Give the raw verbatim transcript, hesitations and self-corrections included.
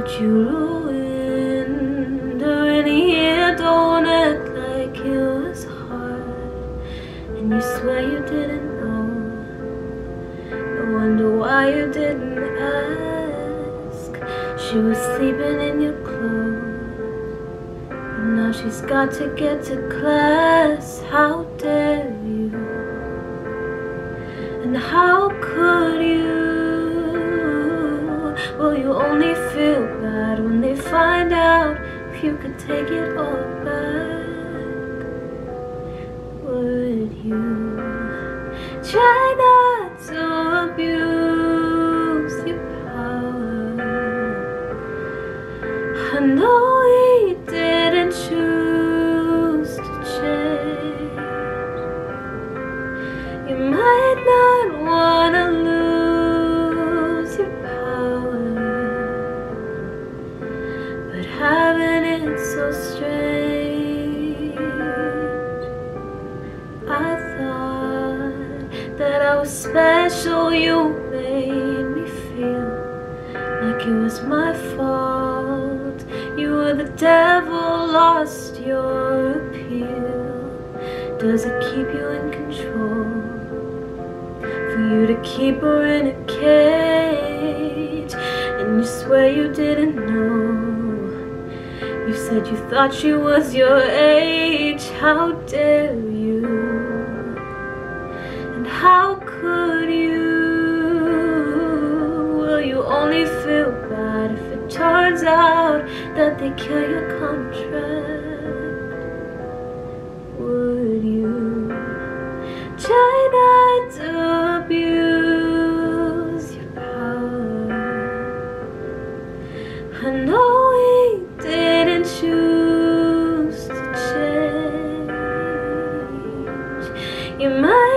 But you ruined her and you don't act like it was hard. And you swear you didn't know. I wonder why you didn't ask. She was sleeping in your clothes, and now she's got to get to class. How dare you? And how could you? Will you only feel bad when they find out? If you could take it all back, would you try not to abuse your power? I know we didn't choose to change. You might not want to lose having it so strange. I thought that I was special. You made me feel like it was my fault. You were the devil, lost your appeal. Does it keep you in control for you to keep her in a cage? And you swear you didn't know. You said you thought she was your age. How dare you? And how could you? Will you only feel bad if it turns out that they kill your contract? Would you try not to abuse your power? I know we did choose to change. You might